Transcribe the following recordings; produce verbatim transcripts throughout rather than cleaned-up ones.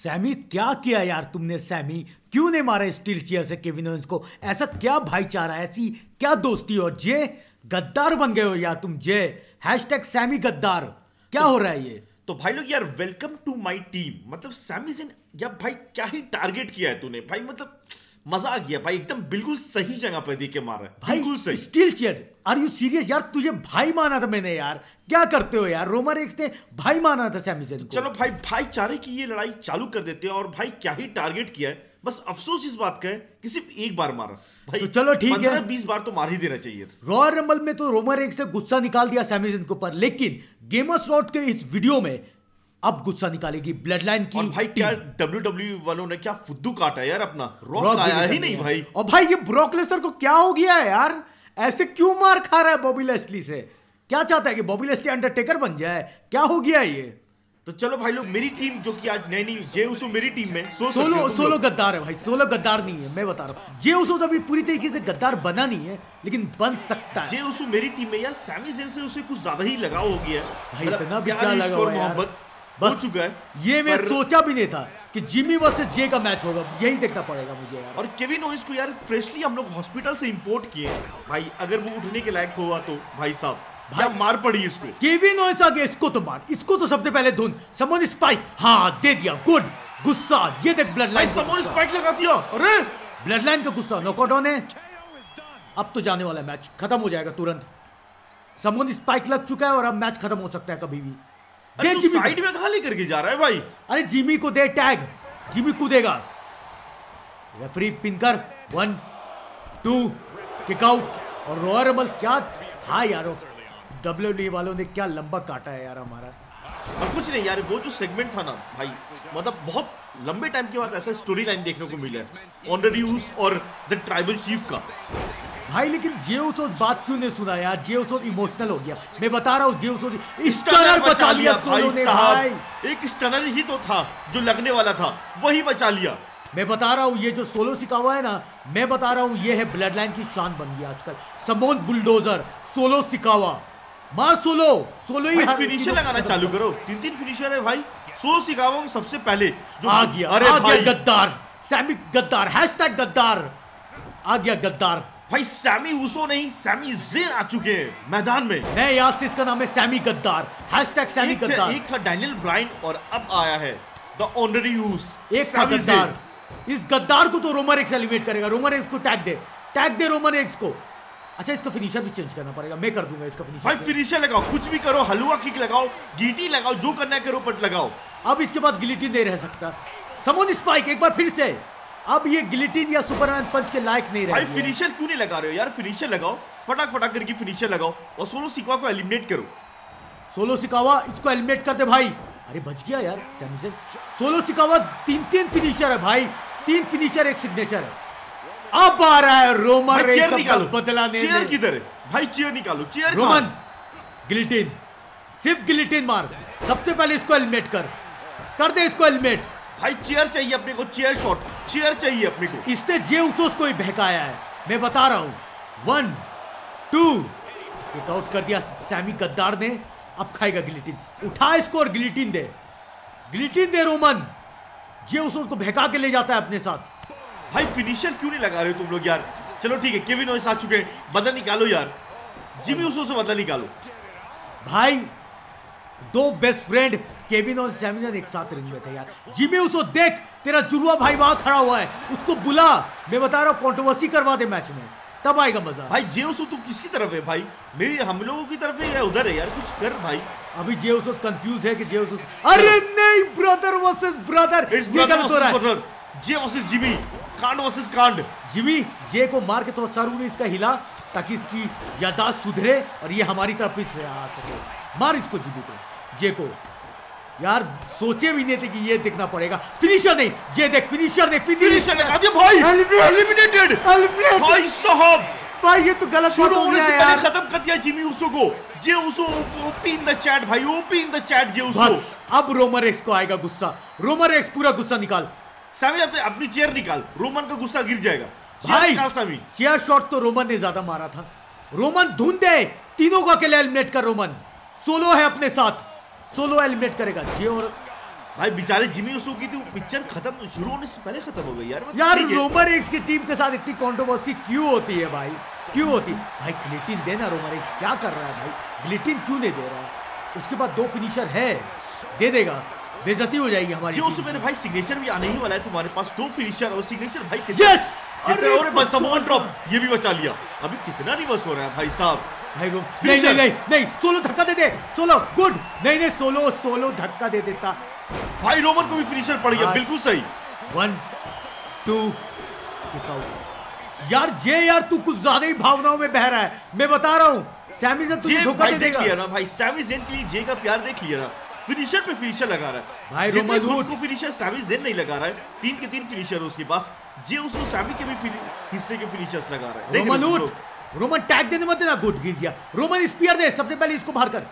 Sami क्या किया यार तुमने, सैमी क्यों नहीं मारा स्टील चेयर से केविन ओवेंस को? ऐसा क्या भाईचारा, ऐसी क्या दोस्ती, और जे गद्दार बन गए हो यार तुम। जे हैशटैग सैमी गद्दार, क्या तो, हो रहा है ये? तो भाई लोग यार वेलकम टू माय टीम। मतलब सैमी ज़ेन यार भाई क्या ही टारगेट किया है तूने भाई, मतलब मजा आ गया भाई, एकदम बिल्कुल सही जगह पर देके मारा है बिल्कुल सही steel chair. Are you serious यार, तुझे भाई माना था मैंने यार, क्या करते हो यार? रोमन रेंस ने भाई माना था सैमी ज़ेन को। चलो भाई भाईचारे की ये लड़ाई चालू कर देते हैं, और भाई क्या ही टारगेट किया है, बस अफसोस इस बात का है कि सिर्फ एक बार मारा भाई। तो चलो ठीक है, बीस बार तो मार ही देना चाहिए था। रॉयल रंबल में तो रोमन रेंस ने गुस्सा निकाल दिया सैमी ज़ेन के ऊपर, लेकिन गेमर्स रॉड के इस वीडियो में अब गुस्सा निकालेगी ब्लड लाइन की। और भाई क्या डब्ल्यूडब्ल्यूई वालों ने क्या फुद्दू काटा यार अपना, रॉक आया ही नहीं भाई। और भाई ये ब्रॉक लेसनर को क्या हो गया है यार, ऐसे क्यों मार खा रहा है बॉबी लेस्ली से? क्या चाहता है कि बॉबी लेस्ली अंडरटेकर बन जाए, क्या हो गया ये? तो चलो भाई लोग मेरी टीम जो कि आज नई नई जे उसो मेरी टीम में सो सोलो सोलो गद्दार है भाई, सोलो गद्दार नहीं है मैं बता रहा हूँ। जे उसो तो अभी पूरी तरीके से गद्दार बना नहीं है, लेकिन बन सकता है। जे उसो मेरी टीम में यार सैमी ज़ेन से उसे कुछ ज्यादा ही लगाव हो गया है, बस चुका है ये। मैं सोचा भी नहीं था कि जिमी वर्सेस जे का मैच होगा, यही देखना पड़ेगा मुझे यार। और केविन ओवेंस को यार फ्रेशली हम लोग हॉस्पिटल से इंपोर्ट किए भाई, अगर वो उठने के लायक होगा तो भाई साहब भाई मार पड़ी इसको। केविन ओवेंस आगे, इसको तो मार, इसको तो सबसे पहले धुन समोन स्पाइक, हाँ दे दिया, गुड गुस्सा। ये देख ब्लड लाइन समोन स्पाइक लगा दिया, अरे ब्लड लाइन का गुस्सा। नॉकआउट होने, अब तो जाने वाला मैच खत्म हो जाएगा तुरंत, समोन स्पाइक लग चुका है और अब मैच खत्म हो सकता है कभी भी। दे जिमी साइड में खाली करके जा रहा है भाई, अरे जिमी को दे टैग, जिमी कूदेगा। रेफरी पिन कर, वन टू किक आउट। और रॉयल रंबल क्या था यार, डब्ल्यूडब्ल्यूई वालों ने क्या लंबा काटा है यार हमारा। और कुछ नहीं यार, वो जो सेगमेंट था ना भाई, मतलब बहुत लंबे टाइम के बाद ऐसा स्टोरी लाइन देखने को मिला है ऑनरी उस और द ट्राइबल चीफ का भाई। लेकिन जे उसो बात क्यों नहीं सुना यार, जे उसो इमोशनल हो गया मैं बता रहा हूँ। जे उसो स्टनर बचा लिया सोलो ने भाई, एक स्टनर ही तो था जो लगने वाला था, वही बचा लिया मैं बता रहा हूँ। ये जो सोलो सिखा हुआ है ना, मैं बता रहा हूँ ये है ब्लड लाइन की शान बन गया आजकल। समोन बुलडोजर सोलो सिकावा, मार सोलो, सोलो ही फिनिशर लगाना चालू करो। तीन तीन फिनिशर है भाई, सोलो सिकावा सबसे पहले जो आ गया। अरे भाई गद्दार सैमी गद्दार, हैशटैग गद्दार आ गया गद्दार भाई। सैमी उसो नहीं सैमी ज़ेन आ चुके हैं मैदान में, मैं याद से इसका नाम है सैमी गद्दार, हैशटैग सैमी गद्दार। एक था डैनियल ब्राइन और अब आया है द ऑनरी यूस, एक था गद्दार। इस गद्दार को तो रोमन रेंस एलिमिनेट करेगा, रोमन रेंस को टैग दे, टैग दे रोमन रेंस को। अच्छा इसका फिनिशर भी चेंज करना पड़ेगा, मैं कर दूंगा इसका फिनिशर भाई। फिनिशर लगाओ, कुछ भी करो, हलवा किक लगाओ, गिटी लगाओ, जो करना है करो बट लगाओ। अब इसके बाद गिलिटी नहीं रह सकता, समोन स्पाइक एक बार फिर से। अब ये गिलिटिन या सुपरमैन पंच के लायक नहीं रहा। भाई फिनिशर क्यों नहीं लगा रहे हो यार, फिनिशर लगाओ, फटाक फटाक करके फिनिशर लगाओ और सोलो सिकावा को एलिमिनेट करो। सोलो सिकावा इसको एलिमिनेट करते भाई, अरे बच गया यार सैमी ज़ेन। सोलो सिकावा तीन तीन फिनिशर है भाई, तीन फिनिशर एक सिग्नेचर है। अब आ रहा है रोमन रेंस, निकालो बदला नहीं, चेयर किधर है भाई, चेयर निकालो, चेयर रोमन गिलिटिन, सिर्फ गिलिटिन मार, सबसे पहले इसको एलिमिनेट कर कर दे इसको एलिमिनेट भाई। चेयर चाहिए अपने को, चेयर शॉट, चेयर चाहिए अपने को। इसने जे उसोस को ही बहकाया है मैं बता रहा हूं। वन टू किक आउट कर दिया सैमी गद्दार ने, अब खाएगा गिलिटिन, उठा इसको और गिलिटिन दे, गिलिटिन दे रोमन। जे उसोस को बहका के ले जाता है अपने साथ भाई। फिनिशर क्यों नहीं लगा रहे हो तुम लोग यार? चलो ठीक है, केविन ओवेंस आ चुके हैं, बदला निकालो यार, जिमी उसोस से बदला निकालो भाई। दो बेस्ट फ्रेंड केविन और सैमी ज़ेन एक साथ रिंग में थे यार। जिमी उसो देख, तेरा जुड़वा भाई वहां खड़ा हुआ है, उसको बुला, मैं बता रहा हूं कंट्रोवर्सी करवा दे मैच में, तब आएगा मजा भाई। जे उसो तू किसकी तरफ है भाई, मेरी हम लोगों की तरफ है या उधर है यार, कुछ कर भाई। अभी जे उसो कंफ्यूज है कि जे उसो, अरे नहीं ब्रदर वर्सेस ब्रदर, ये गलत हो रहा है। जे वर्सेस जिमी, कांड वर्सेस कांड। जिमी जे को मार के तो सर में इसका हिला ताकि इसकी यादाश्त सुधरे और ये हमारी तरफ से आ सके। मार इसको जिमी को, जे को यार, सोचे भी नहीं थे कि ये देखना पड़ेगा। फिनिशर नहीं, ये देख फिनिशर नहीं, फिनिशर लगा दिया भाई, एलिमिनेटेड भाई साहब। भाई ये तो गलत हो गया यार, खत्म कर दिया जिमी उसो को। Jey Uso OP in the chat भाई, OP in the chat Jey Uso. बस अब रोमन रेंस को आएगा गुस्सा, रोमन रेंस पूरा गुस्सा निकाल सामी, अपनी चेयर निकाल, रोमन का गुस्सा गिर जाएगा भाई। सामी चेयर शॉट तो रोमन ने ज्यादा मारा था, रोमन धुन दे, तीनों को अकेले एलिमिनेट कर। रोमन सोलो है अपने साथ, सोलो एलिमिनेट करेगा। जे और भाई बेचारे जिमी उसो की थी वो पिक्चर खत्म शुरू होने से पहले खत्म हो गई यार। यार रोमन रेंस की टीम के साथ इतनी कंट्रोवर्सी क्यों होती है भाई, क्यों होती है भाई? ग्लिटिन देना, रोमन रेंस क्या कर रहा है भाई, ग्लिटिन क्यों नहीं दे रहा? उसके बाद दो फिनिशर है, दे देगा, बेइज्जती हो जाएगी हमारी। जो उसमें भाई सिग्नेचर भी आने ही वाला है, तुम्हारे पास दो फिनिशर और सिग्नेचर भाई कितना। यस अरे और बस सामान ड्रॉप, ये भी बचा लिया। अभी कितना रिवर्स हो रहा है भाई साहब। भाई वो नहीं नहीं नहीं नहीं सोलो धक्का दे दे, सोलो गुड, नहीं नहीं सोलो सोलो धक्का दे देता भाई। रोमन को भी फिनिशर पड़ गया, बिल्कुल सही। वन टू यार, ये यार तू कुछ ज्यादा ही भावनाओं में बह रहा है, मैं बता रहा हूँ। सैमी ज़ेन तुझे धोखा दे देगा ना भाई, सैमी ज़ेन के लिए जे का प्यार देख लिया ना, फिनिशर पे फिनिशर लगा रहा है भाई। रोमन खुद को फिनिशर सैमी ज़ेन नहीं लगा रहा है, तीन के तीन फिनिशर है उसके पास, जे उसको सैमी के भी हिस्से के फिनिशर्स लगा रहा है। रोमन टैग देने मत देना, गुड गिर गया। रोमन स्पीयर दे सबसे पहले, इसको बाहर कर।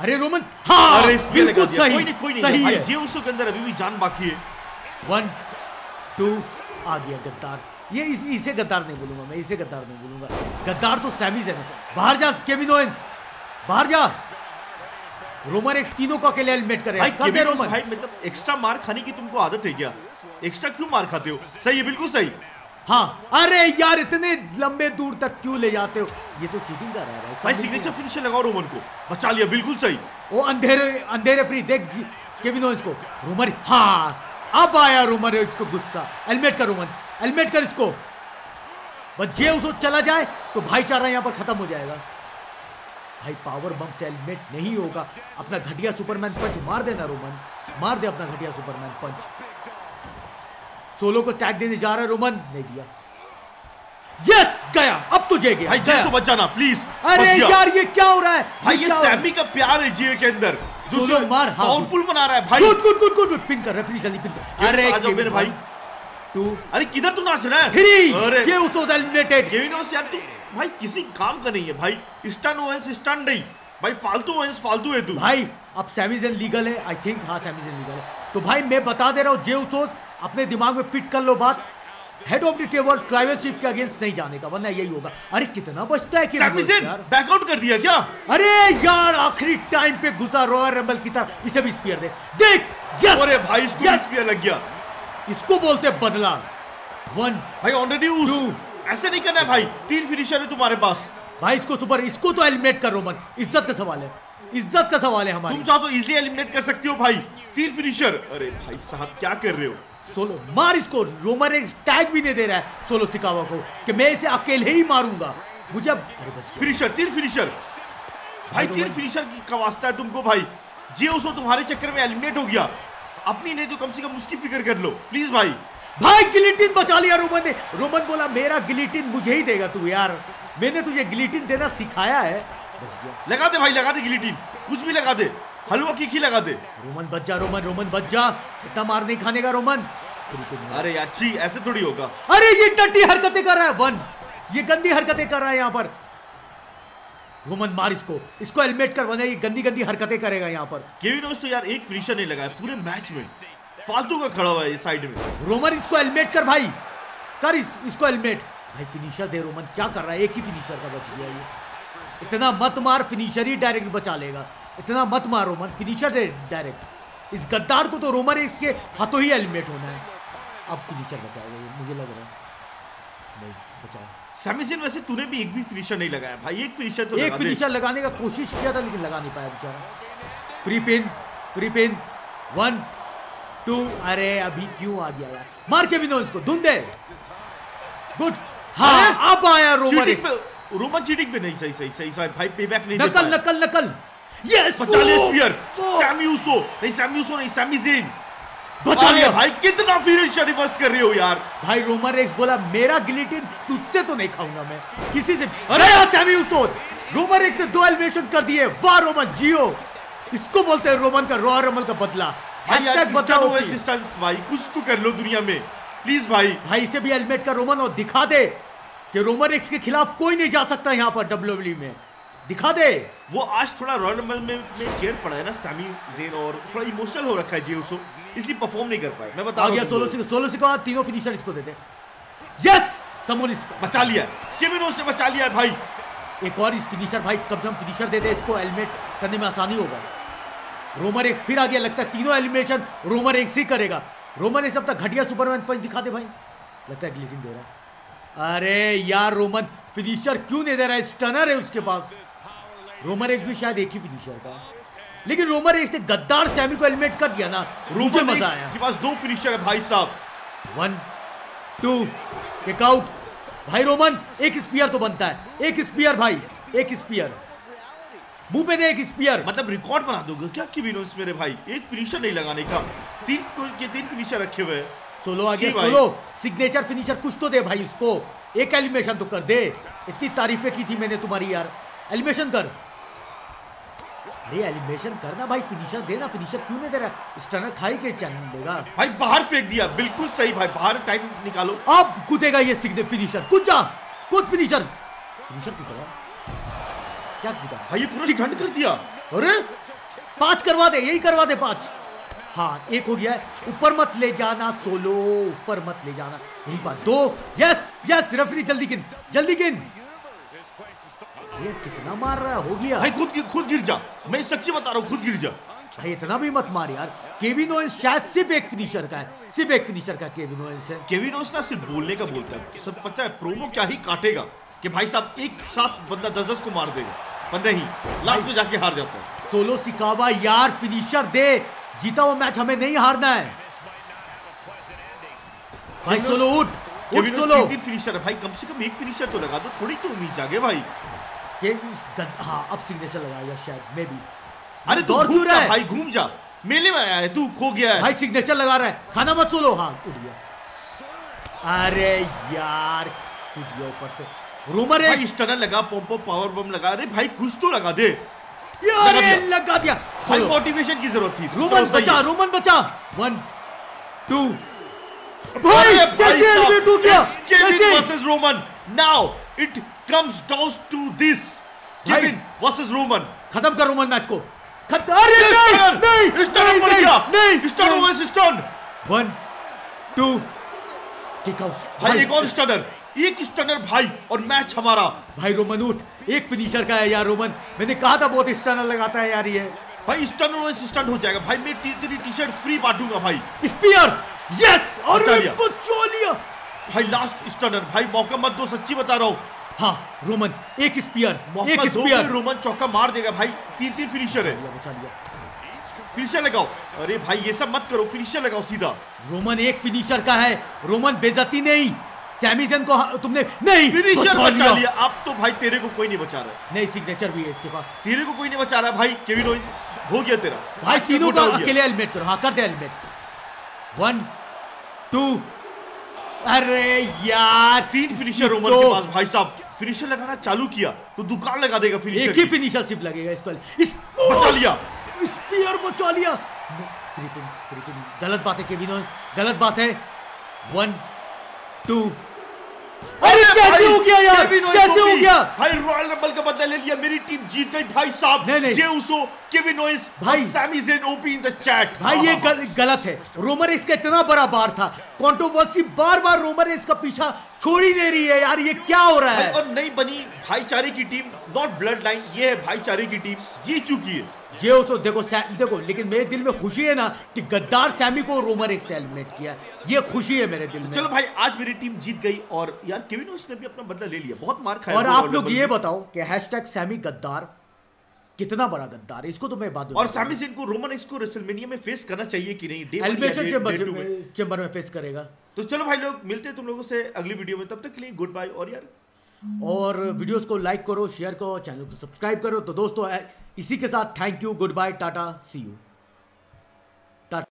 अरे रोमन हाँ बिल्कुल सही, कोई नहीं, कोई नहीं सही है। जे उसो के अंदर अभी भी जान बाकी है। वन टू आ गया गद्दार, ये इस, इसे गद्दार नहीं बोलूंगा मैं, इसे गद्दार नहीं बोलूंगा, गद्दार तो सैमी ज़ेन है। बाहर जा केविन ओवेंस, बाहर जा। रोमन एक्स तीनों को अकेले हेलमेट करे भाई। रोमन भाई मतलब एक्स्ट्रा मार खाने की तुमको आदत है क्या? एक्स्ट्रा क्यों मार खाते हो? सही है, बिल्कुल सही हाँ। अरे यार इतने लंबे दूर तक क्यों ले जाते हो? ये तो चीटिंग कर रहा है भाई। भाई सिग्नेचर फिनिशर लगाओ, रोमन को बचा लिया, बिल्कुल सही। वो अंधेरे अंधेरे फ्री देख केविन ओवेंस को। रोमन हाँ अब आया रोमन इसको गुस्सा, हेलमेट कर रोमन, हेलमेट कर इसको। बस जे उसको चला जाए तो भाईचारा यहाँ पर खत्म हो जाएगा भाई। पावर बम्प से हेलमेट नहीं होगा। अपना घटिया सुपरमैन पंच मार देना रोमन, मार दे अपना घटिया सुपरमैन पंच। सोलो को टैग देने जा रहा है रोमन, नहीं दिया। यस गया, अब तो जे गया भाई, जे बच जाना प्लीज। अरे यार ये क्या हो रहा है भाई? ये सैमी का प्यार है जे के अंदर, सोलो मार हाँ पावरफुल बना रहा है भाई। Good good good good, pin कर रेफरी जल्दी पिन कर। अरे आ जाओ मेरे भाई। टू अरे किधर तू नाच रहा है? थ्री ये उसको एलिमिनेटेड। केविन ओवेंस यार तू भाई किसी काम का नहीं है भाई। स्टन ओवेंस स्टन नहीं भाई, फालतू ओवेंस फालतू है तू भाई। अब सैमी ज़ेन लीगल है आई थिंक, हाँ सैमी ज़ेन लीगल है। तो भाई मैं बता दे रहा हूँ, जे उसको अपने दिमाग में फिट कर लो बात, head of the table tribal chief के अगेंस्ट नहीं जाने का, वरना यही होगा। अरे कितना बचता है कि बैकआउट कर दिया क्या? अरे यार आखिरी टाइम पे घुसा रॉयल रंबल की तरफ। इसे भी स्पीयर दे, देख यस अरे भाई इसको भी स्पीयर लग गया। इसको बोलते बदला। वन भाई ऑलरेडी टू, ऐसे नहीं करना है भाई, तीन फिनिशर है तुम्हारे पास भाई। इसको सुपर, इसको तो एलिमिनेट कर रोमन, इज्जत का सवाल है, इज्जत का सवाल है हमारी। तुम चाहो तो इजीली एलिमिनेट कर सकती हो भाई, तीन फिनिशर। अरे भाई साहब क्या कर रहे हो? सोलो मार इसको। रोमन एक टैग भी नहीं दे रहा है सोलो सिकावा को कि मैं इसे अकेले ही मारूंगा मुझे। अरे बस फिनिशर, तीन फिनिशर भाई, तीन फिनिशर का वास्ता है तुमको भाई। जे उसो तुम्हारे चक्कर में एलिमिनेट हो गया, अपनी नहीं तो कम से कम उसकी फिक्र कर लो प्लीज भाई। भाई गिलिटिन बचा लिया रोमन ने। रोमन बोला मेरा गिलिटिन मुझे ही देगा तू, यार मैंने तुझे गिलिटिन देना सिखाया है। बच गया, लगा दे भाई, लगा दे गिलिटिन, कुछ भी लगा दे, हलवा की खी लगा दे। रोमन बच जा, रोमन रोमन बच जा, इतना मार नहीं खाने का रोमन। अरे यार छी, ऐसे थोड़ी होगा। अरे ये टट्टी हरकतें कर रहा है वन, ये गंदी हरकतें कर रहा है यहाँ पर। रोमन मार इसको, इसको हेलमेट कर, वरना ये गंदी गंदी हरकतें करेगा यहाँ पर। केविन ओवेंस तो यार एक फिनिशर नहीं लगाया पूरे मैच में, फालतू का खड़ा हुआ है ये साइड में। रोमन इसको हेलमेट कर भाई, कर इस, इसको हेलमेट भाई। फिनिशर दे रोमन, क्या कर रहा है? एक ही फिनिशर का बच गया ये। इतना मत मार, फिनिशर ही डायरेक्ट बचा लेगा, इतना मत मार रोमन, फिनिशर दे डायरेक्ट। इस गद्दार को तो रोमन इसके हाथों ही एलिमिनेट होना है। अब फिनिशर बचाएगा ये मुझे लग रहा है, नहीं बचाया। सैमी ज़ेन वैसे तूने भी एक भी फिनिशर नहीं लगाया भाई, एक फिनिशर तो एक लगा फिनिशर लगाने का कोशिश किया था लेकिन लगा नहीं पाया बेचारा। Free pin, free pin one two. अरे अभी क्यों आ गया यार? मार के विनोद इसको, धुन दे गुड हाँ। अब आया रोमन, रोमन चीटिंग पे नहीं सही सही सही सही भाई, पेबैक नहीं। नकल नकल नकल यस बचा लिया स्पीयर। सैमी उसो नहीं, सैमी उसो नहीं, सैमी ज़ेन बचा लिया भाई। कितना फिनिशर रिवर्स कर रहे हो यार भाई। रोमन रेंस बोला मेरा गिलिटिन तुझसे तो नहीं खाऊंगा मैं, किसी से। अरे यार सैमी उसो, रोमन रेंस ने दो एलिमिनेशन कर दिए। वाह रोमन जियो, इसको बोलते हैं रोमन का रॉयल रंबल का बदला। हैशटैग बचाओ रेजिस्टेंस भाई, कुछ तो कर लो दुनिया में प्लीज भाई। भाई इसे भी हेलमेट का रोमन, और दिखा दे कि रोमन रेंस के खिलाफ कोई नहीं जा सकता यहाँ पर डब्ल्यूडब्ल्यूई में, दिखा दे। वो आज थोड़ा रॉयल रंबल में में चेयर पड़ा है ना सैमी ज़ेन, और थोड़ा इमोशनल हो रखा है जे उसो, इसलिए परफॉर्म नहीं कर पाए। मैं बता गया सोलो से, सोलो से कहा तीनों फिनिशर इसको दे दे। यस समोनिस बचा लिया, केविन ओवेंस ने बचा लिया भाई। एक और इस फिनिशर भाई, कम से कम फिनिशर दे दे इसको, हेलमेट करने में आसानी होगा। रोमन रेंस फिर आ गया, लगता है तीनों एलिमिनेशन रोमन रेंस ही करेगा। रोमन रेंस अब तक घटिया सुपरमैन पंच दिखा दे भाई, लगता है ग्लिचिंग दे रहा है। अरे यार रोमन फिनिशर क्यों नहीं दे रहा है, स्टनर है उसके पास। रोमन रेंस भी शायद एक ही फिनिशर का, लेकिन रोमन रेंस ने गद्दार सैमी को एलिमिनेट कर दिया ना, मुझे मजा आया। के पास दो फिनिशर है भाई साहब, वन टू किक आउट भाई। रोमन एक स्पीयर तो बनता है, एक स्पीयर भाई, एक स्पीयर मुंह पे दे, एक स्पीयर मतलब रिकॉर्ड बना दोगे क्या कि विनोस मेरे भाई, एक फिनिशर नहीं लगाने का, तीन के तीन फिनिशर रखे हुए हैं। सोलो आगे सोलो, सिग्नेचर फिनिशर कुछ तो दे भाई उसको, एक एलिमिनेशन तो कर दे। इतनी तारीफें की थी मैंने तुम्हारी यार, एलिमिनेशन कर। अरे एलिमिनेशन करना भाई, फिनिशर देना, फिनिशर क्यों नहीं दे रहा, स्टनर खाई के चैनल देगा भाई। बाहर फेंक दिया, बिल्कुल सही भाई, बाहर टाइम निकालो। अब कूदेगा ये सिग्नेचर फिनिशर, कूद जा कूद, फिनिशर फिनिशर कूदेगा क्या कूदा भाई, ये पूरा सिग्नेचर कर दिया। अरे पांच करवा दे, यही करवा दे पांच। हाँ एक हो गया है, ऊपर मत ले जाना सोलो, ऊपर मत ले जाना, यही बात। दो, यस यस रेफरी जल्दी गिन जल्दी गिन। ये कितना मार रहा है, हो गया भाई, खुद खुद गिर जा, मैं सच्ची बता रहा हूँ खुद गिर जा भाई, इतना भी मत मार यार। केविन ओवेंस शायद सिर्फ एक फिनिशर का है, सिर्फ एक फिनिशर का केविन ओवेंस है। केविन ओवेंस ना सिर्फ बोलने का बोलता है, सब पता है प्रोमो क्या ही काटेगा कि भाई साहब एक साथ बंदा दस दस को मार देगा, पर नहीं लास्ट में जाके हार जाता है। सोलो सिकावा यार फिनिशर दे, जीता हुआ मैच हमें नहीं हारना है भाई। सोलो उठ, केविन ओवेंस तीन फिनिशर है भाई, कम से कम एक फिनिशर तो लगा दो, थोड़ी तो उम्मीद जागे भाई। हाँ अब सिग्नेचर लगाएगा शायद, मे बी। अरे तू घूम रहा है भाई, घूम जा, मेले में आया है तू, खो गया है भाई। सिग्नेचर लगा रहा है, खाना मत सोलो। हाँ उड़ गया, अरे यार कूद गया ऊपर से। रोमन रेंस भाई स्टनर लगा, पॉम्प पॉम्प पावर बम लगा, अरे भाई कुछ तो लगा दे यार, लगा दिया। भाई मोटिवेशन की जरूरत थी। रोमन बचा, रोमन बचा, वन टू भाई, कैसे टूट गया। Kevin versus Roman, now it comes down to this, Kevin versus Roman, खत्म कर रोमन मैच को, खत्म। अरे नहीं नहीं स्टन पड़ गया, नहीं stun over stun, one two kick out भाई, एक और स्टनर, एक स्टनर भाई और मैच हमारा भाई। रोमन उठ, एक फिनिशर का है यार रोमन, मैंने कहा था बहुत स्टनर लगाता है यार ये भाई, स्टन ओवर स्टन हो जाएगा भाई, मैं तेरी टी-शर्ट फ्री बांटूंगा भाई। स्पीयर यस, और इसको चोलिया भाई, लास्ट स्टनर भाई, मौका मत दो, सच्ची बता रहा हूं। हाँ रोमन एक स्पीयर, एक स्पीयर, रोमन चौका मार देगा भाई। तीन तीन फिनिशर है, बचा लिया। फिनिशर लगाओ, अरे भाई ये सब मत करो, फिनिशर लगाओ सीधा। रोमन एक फिनिशर का है, रोमन बेइज्जती नहीं, सैमी ज़ेन को तुमने नहीं फिनिशर बचा लिया। अब तो भाई तेरे को कोई नहीं बचा रहा, नहीं सिग्नेचर भी है इसके पास, तेरे को कोई नहीं बचा रहा भाई। केविन ओवेंस हो गया तेरा भाई, तीनों का अकेले हेलमेट करो। हाँ कर दे हेलमेट, वन टू, अरे यार तीन फिनिशर रोमन के पास भाई साहब। फिनिशर लगाना चालू किया तो दुकान लगा देगा फिनिशर, एक ही फिनिशर सिर्फ लगेगा इसको। इस बचा लिया, स्पीयर बचा लिया। थ्रीपिंग थ्रीपिंग गलत बात है केविन ओवेंस, गलत बात है। वन टू, अरे कैसे हो गया यार, कैसे हो गया भाई। रॉयल रंबल का बदला ले लिया, मेरी टीम जीत गई भाई साहब। नहीं नहीं जे उसो, केविन ओवेंस भाई, Sami Zayn OP in the chat भाई, ये गलत है। रोमन रेंस का इतना बड़ा बार था, कंट्रोवर्सी बार बार रोमन रेंस का पीछा छोड़ ही दे रही है यार, ये क्या हो रहा है। और नहीं बनी भाईचारे की टीम, नॉट ब्लड लाइन, ये है भाईचारे की टीम, जीत चुकी है जे उसो। देखो देखो, लेकिन मेरे दिल में खुशी है ना कि गद्दार सैमी को रोमन रेंस ने एलिमिनेट किया, ये खुशी है मेरे दिल में। चलो भाई आज मेरी टीम जीत गई, और यार केविन ओवेंस ने भी अपना बदला ले लिया, बहुत मार खाया। और आप लोग ये बताओ कि हैशटैग सैमी गद्दार कितना बड़ा गद्दार, इसको तो मैं बात। और सैमी ज़ेन को रोमन रेंस को रेसलमेनिया में फेस करना चाहिए कि नहीं, एलिमिनेशन चैंबर में फेस करेगा। तो चलो भाई लोग, मिलते हैं तुम लोगों से अगली वीडियो में, तब तक के लिए गुड बाय। और यार और वीडियोस को लाइक करो, शेयर करो, चैनल को सब्सक्राइब करो। तो दोस्तों इसी के साथ thank you, good bye, Tata, see you.